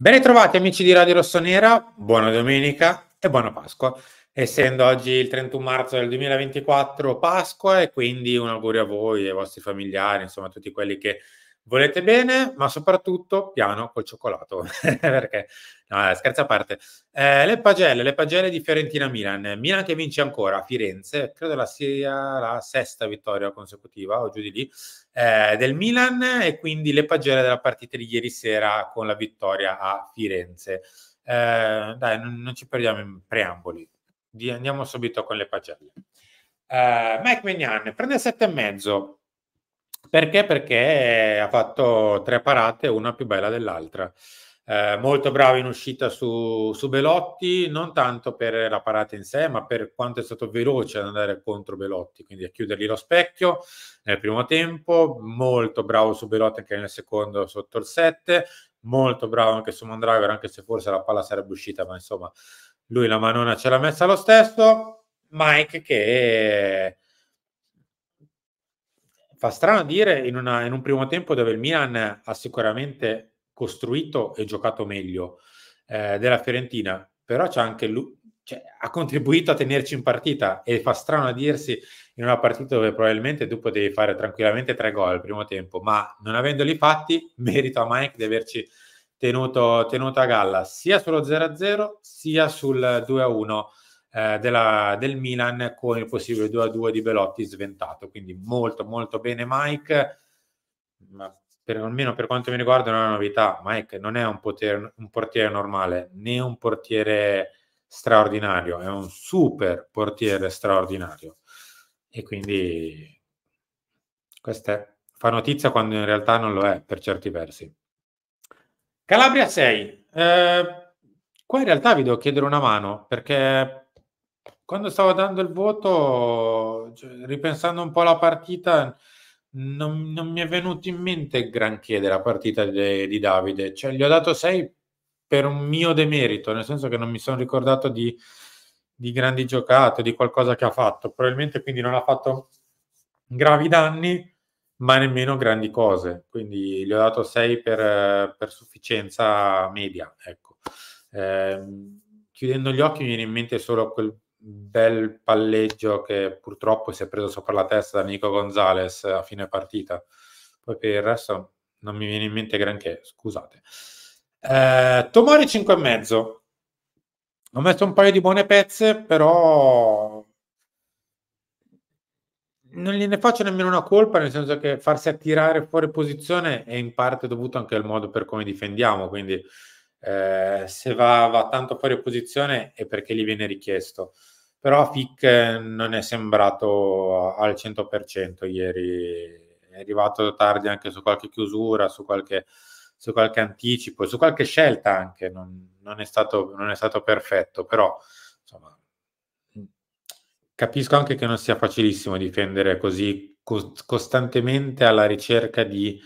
Ben ritrovati amici di Radio Rossonera, buona domenica e buona Pasqua. Essendo oggi il 31 marzo del 2024 Pasqua, e quindi un augurio a voi e ai vostri familiari, insomma a tutti quelli che volete bene, ma soprattutto piano col cioccolato, perché no, scherzo a parte. Le pagelle di Fiorentina-Milan. Milan che vince ancora a Firenze, credo la sia la sesta vittoria consecutiva o giù di lì del Milan, e quindi le pagelle della partita di ieri sera con la vittoria a Firenze. Dai, non ci perdiamo in preamboli, andiamo subito con le pagelle. Mike Maignan prende 7,5. Perché? Perché ha fatto 3 parate, una più bella dell'altra. Molto bravo in uscita su Belotti, non tanto per la parata in sé, ma per quanto è stato veloce ad andare contro Belotti, quindi a chiudergli lo specchio nel primo tempo. Molto bravo su Belotti anche nel secondo sotto il 7, molto bravo anche su Mondraver, anche se forse la palla sarebbe uscita, ma insomma lui la manona ce l'ha messa lo stesso. Mike che... Fa strano dire in un primo tempo dove il Milan ha sicuramente costruito e giocato meglio della Fiorentina, però c'ha anche lui, cioè, ha contribuito a tenerci in partita, e fa strano a dirsi in una partita dove probabilmente tu potevi fare tranquillamente 3 gol al primo tempo, ma non avendoli fatti, merito a Mike di averci tenuto a galla sia sullo 0-0 sia sul 2-1. Del Milan, con il possibile 2-2 di Belotti sventato, quindi molto molto bene Mike. Ma almeno per quanto mi riguarda non è una novità, Mike non è un portiere normale, né un portiere straordinario, è un super portiere straordinario, e quindi questa fa notizia quando in realtà non lo è per certi versi. Calabria 6. Qua in realtà vi devo chiedere una mano, perché quando stavo dando il voto, ripensando un po' alla partita, non mi è venuto in mente granché della partita di Davide. Cioè, gli ho dato 6 per un mio demerito, nel senso che non mi sono ricordato di grandi giocate, di qualcosa che ha fatto. Probabilmente quindi non ha fatto gravi danni, ma nemmeno grandi cose. Quindi gli ho dato 6 per sufficienza media. Ecco. Chiudendo gli occhi mi viene in mente solo quel bel palleggio che purtroppo si è preso sopra la testa da Nico Gonzalez a fine partita, poi per il resto non mi viene in mente granché, scusate. Tomori 5,5. Ho messo un paio di buone pezze, però non gliene faccio nemmeno una colpa, nel senso che farsi attirare fuori posizione è in parte dovuto anche al modo per come difendiamo, quindi se va tanto fuori posizione è perché gli viene richiesto, però a Fic non è sembrato al 100% ieri, è arrivato tardi anche su qualche chiusura, su qualche anticipo, su qualche scelta anche, non è stato perfetto, però insomma, capisco anche che non sia facilissimo difendere così costantemente alla ricerca di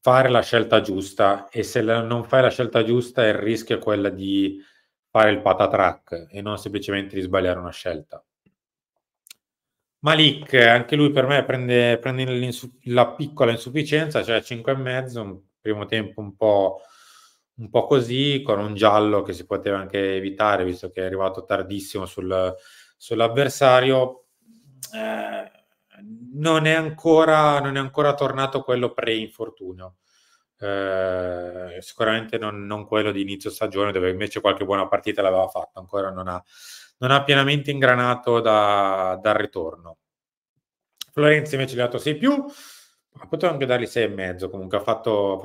fare la scelta giusta, e se non fai la scelta giusta il rischio è quello di fare il patatrack e non semplicemente di sbagliare una scelta. Malik, anche lui per me prende la piccola insufficienza, cioè 5,5, un primo tempo un po' così, con un giallo che si poteva anche evitare visto che è arrivato tardissimo sull'avversario. Non è ancora tornato quello pre-infortunio, sicuramente non quello di inizio stagione dove invece qualche buona partita l'aveva fatta, ancora non ha pienamente ingranato dal ritorno. Florenzi invece gli ha dato 6+, ma poteva anche dargli 6,5, comunque ha fatto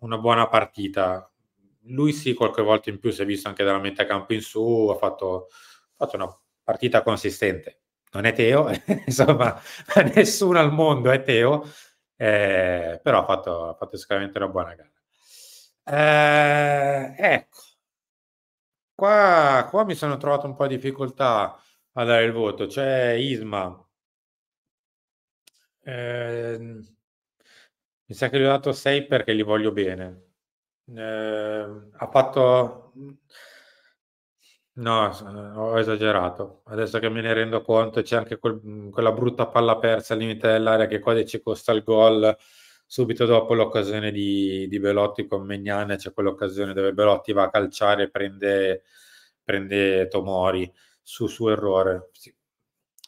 una buona partita. Lui sì, qualche volta in più si è visto anche dalla metà campo in su, ha fatto una partita consistente. Non è Teo, insomma, nessuno al mondo è Teo, però ha fatto sicuramente una buona gara. Ecco, qua mi sono trovato un po' di difficoltà a dare il voto. C'è Isma, mi sa che gli ho dato 6 perché gli voglio bene. No, ho esagerato. Adesso che me ne rendo conto, c'è anche quella brutta palla persa al limite dell'area che quasi ci costa il gol subito dopo l'occasione di Belotti con Maignan, c'è quell'occasione dove Belotti va a calciare e prende Tomori sul suo errore,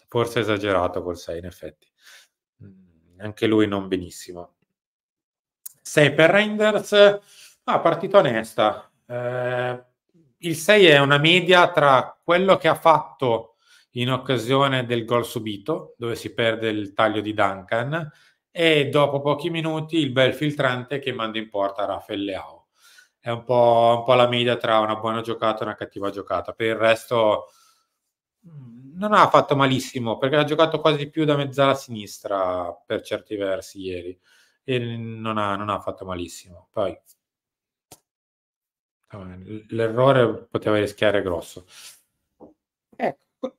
forse esagerato col 6 in effetti, anche lui non benissimo. 6 per Reinders, partita onesta, il 6 è una media tra quello che ha fatto in occasione del gol subito, dove si perde il taglio di Duncan, e dopo pochi minuti il bel filtrante che manda in porta Raffaele Leao. È un po' la media tra una buona giocata e una cattiva giocata. Per il resto non ha fatto malissimo, perché ha giocato quasi più da mezzala sinistra per certi versi ieri, e non ha fatto malissimo. Poi l'errore poteva rischiare grosso. Ecco,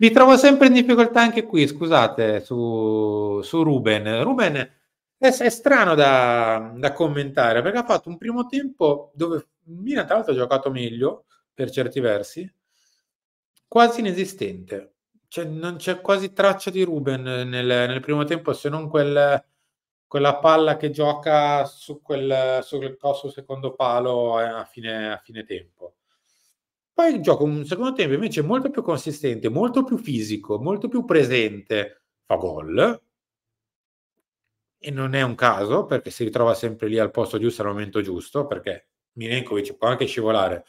vi trovo sempre in difficoltà anche qui, scusate, su Ruben. Ruben è strano da commentare, perché ha fatto un primo tempo dove Milan tra l'altro ha giocato meglio per certi versi, quasi inesistente. Cioè, non c'è quasi traccia di Ruben nel primo tempo, se non quella palla che gioca su quel coso secondo palo a fine tempo. Poi gioca un secondo tempo invece molto più consistente, molto più fisico, molto più presente, fa gol, e non è un caso perché si ritrova sempre lì al posto giusto al momento giusto, perché Milenkovic può anche scivolare,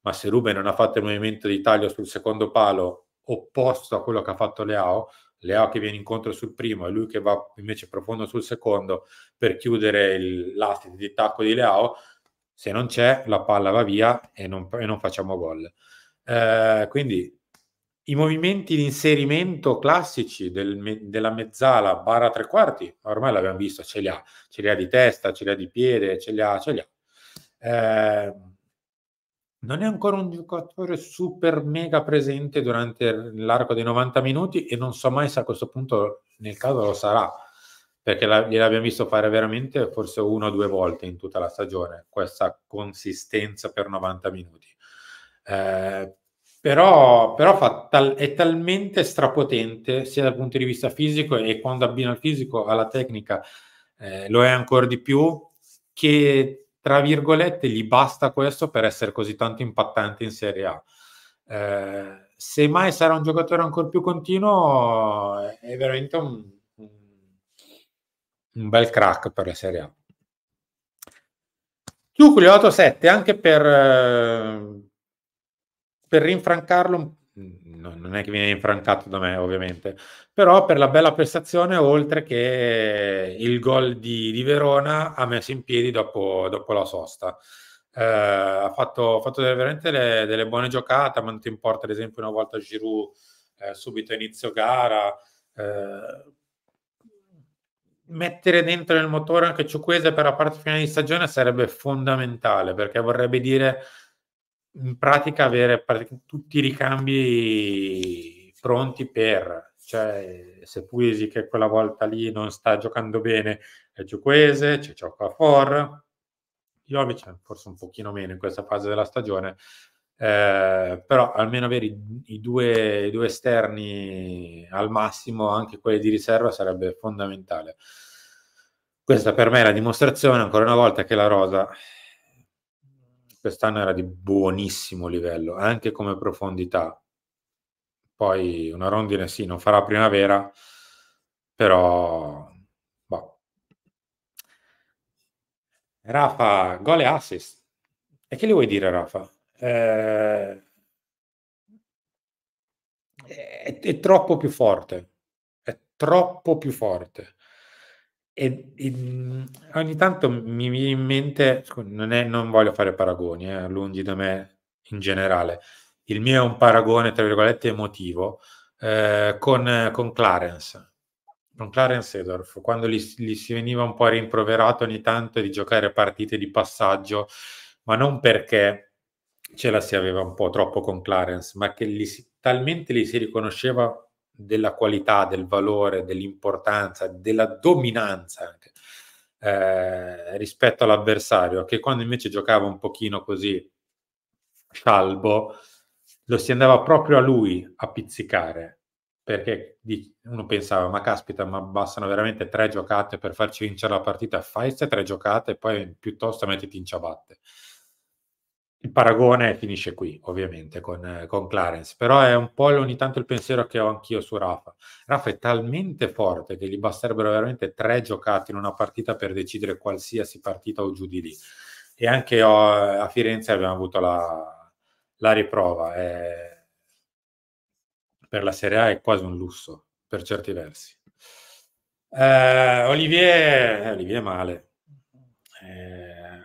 ma se Ruben non ha fatto il movimento di taglio sul secondo palo opposto a quello che ha fatto Leao che viene incontro sul primo e lui che va invece profondo sul secondo per chiudere l'asse di tacco di Leao, se non c'è, la palla va via e non facciamo gol. Quindi i movimenti di inserimento classici della mezzala barra tre quarti, ormai l'abbiamo visto, ce li ha di testa, ce li ha di piede, ce li ha. Non è ancora un giocatore super mega presente durante l'arco dei 90 minuti e non so mai se a questo punto nel caso lo sarà, perché gliel'abbiamo visto fare veramente forse 1 o 2 volte in tutta la stagione, questa consistenza per 90 minuti. Però è talmente strapotente sia dal punto di vista fisico, e quando abbina il fisico alla tecnica lo è ancora di più, che tra virgolette gli basta questo per essere così tanto impattante in Serie A. Se mai sarà un giocatore ancora più continuo, è veramente un bel crack per la Serie A. Tuculo 8-7, anche per rinfrancarlo, non è che viene rinfrancato da me ovviamente, però per la bella prestazione, oltre che il gol di Verona ha messo in piedi dopo la sosta. Ha fatto veramente delle buone giocate, ha mandato in porta ad esempio una volta Giroud subito a inizio gara, mettere dentro nel motore anche Chukwueze per la parte finale di stagione sarebbe fondamentale, perché vorrebbe dire in pratica avere tutti i ricambi pronti per, cioè se Pusic che quella volta lì non sta giocando bene è Giuquese, c'è Okafor, Jovic forse un pochino meno in questa fase della stagione, però almeno avere i due esterni al massimo, anche quelli di riserva, sarebbe fondamentale. Questa per me è la dimostrazione ancora una volta che la rosa quest'anno era di buonissimo livello anche come profondità. Poi una rondine sì, non farà primavera, però boh. Rafa gol e assist, e che gli vuoi dire Rafa? È troppo più forte, e ogni tanto mi viene in mente, non voglio fare paragoni, lungi da me in generale, il mio è un paragone tra virgolette emotivo, con Clarence Seedorf, quando gli si veniva un po' rimproverato ogni tanto di giocare partite di passaggio, ma non perché ce la si aveva un po' troppo con Clarence, ma che talmente gli si riconosceva della qualità, del valore, dell'importanza, della dominanza anche, rispetto all'avversario, che quando invece giocava un pochino così scialbo lo si andava proprio a lui a pizzicare, perché uno pensava, ma caspita, ma bastano veramente 3 giocate per farci vincere la partita, fai queste 3 giocate e poi piuttosto mettiti in ciabatte. Il paragone finisce qui, ovviamente, con Clarence, però è un po' ogni tanto il pensiero che ho anch'io su Rafa. Rafa è talmente forte che gli basterebbero veramente 3 giocate in una partita per decidere qualsiasi partita o giù di lì. E anche a Firenze abbiamo avuto la riprova, per la Serie A è quasi un lusso, per certi versi. Olivier male,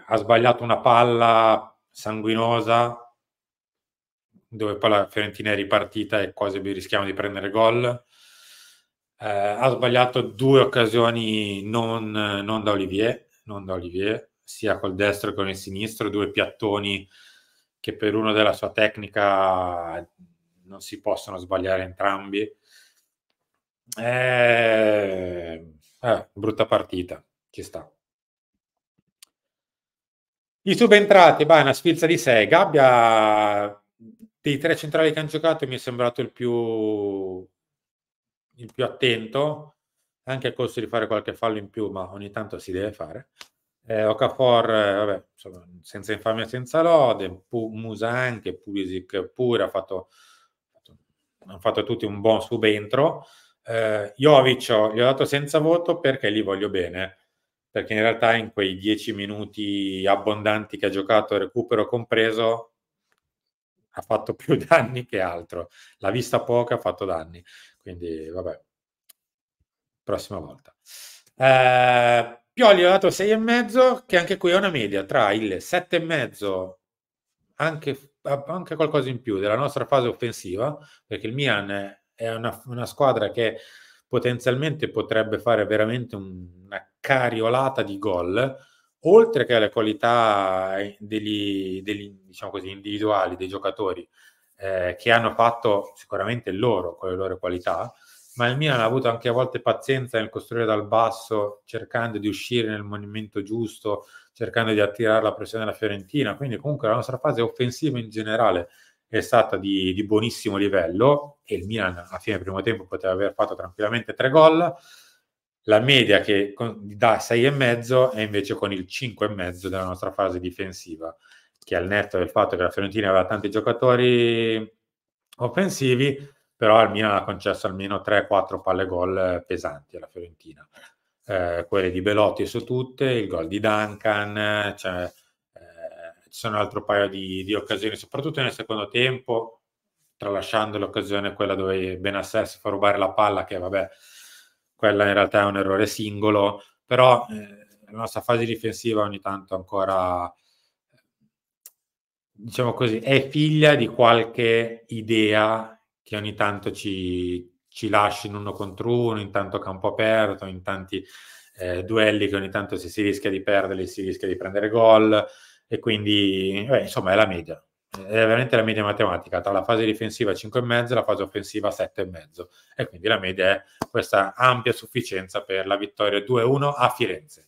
ha sbagliato una palla sanguinosa dove poi la Fiorentina è ripartita e quasi rischiamo di prendere gol. Ha sbagliato 2 occasioni non da Olivier, sia col destro che con il sinistro, 2 piattoni che per uno della sua tecnica non si possono sbagliare entrambi. Brutta partita, ci sta. I subentrati, beh, una sfilza di 6. Gabbia, dei 3 centrali che hanno giocato, mi è sembrato il più attento, anche a costo di fare qualche fallo in più, ma ogni tanto si deve fare. Okafor, vabbè, insomma, senza infamia, senza lode. Musa anche, Pulisic pure, hanno fatto tutti un buon subentro. Jovic gli ho dato senza voto perché li voglio bene, perché in realtà in quei 10 minuti abbondanti che ha giocato, recupero compreso, ha fatto più danni che altro. L'ha vista poca, ha fatto danni, quindi vabbè, prossima volta. Pioli ho dato 6,5, che anche qui è una media tra il 7,5, anche qualcosa in più della nostra fase offensiva, perché il Milan è una squadra che potenzialmente potrebbe fare veramente una cariolata di gol, oltre che alle qualità diciamo così, individuali dei giocatori, che hanno fatto sicuramente loro con le loro qualità. Ma il Milan ha avuto anche a volte pazienza nel costruire dal basso, cercando di uscire nel movimento giusto, cercando di attirare la pressione della Fiorentina. Quindi comunque la nostra fase offensiva in generale è stata di buonissimo livello, e il Milan a fine primo tempo poteva aver fatto tranquillamente 3 gol. La media che dà 6,5 è invece con il 5,5 della nostra fase difensiva, che al netto del fatto che la Fiorentina aveva tanti giocatori offensivi, però il Milan ha concesso almeno 3-4 palle gol pesanti alla Fiorentina. Quelle di Belotti su tutte, il gol di Duncan, ci sono un altro paio di occasioni, soprattutto nel secondo tempo, tralasciando l'occasione quella dove Benasser si fa rubare la palla, che vabbè, quella in realtà è un errore singolo, però la nostra fase difensiva ogni tanto ancora, diciamo così, è figlia di qualche idea che ogni tanto ci lasci in 1 contro 1, in tanto campo aperto, in tanti duelli che ogni tanto se si rischia di perderli si rischia di prendere gol, e quindi insomma è la media, è veramente la media matematica tra la fase difensiva 5,5 e la fase offensiva 7,5, e quindi la media è questa ampia sufficienza per la vittoria 2-1 a Firenze.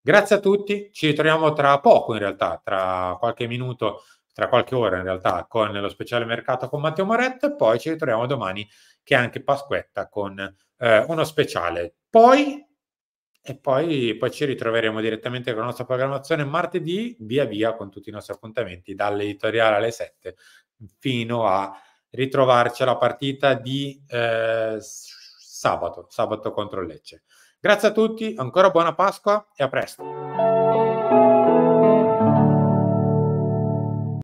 Grazie a tutti, ci ritroviamo tra poco, in realtà tra qualche minuto, tra qualche ora in realtà, con lo speciale mercato con Matteo Moretto, e poi ci ritroviamo domani, che è anche Pasquetta, con uno speciale. Poi ci ritroveremo direttamente con la nostra programmazione martedì, via via, con tutti i nostri appuntamenti, dall'editoriale alle 7, fino a ritrovarci alla partita di sabato contro Lecce. Grazie a tutti, ancora buona Pasqua e a presto.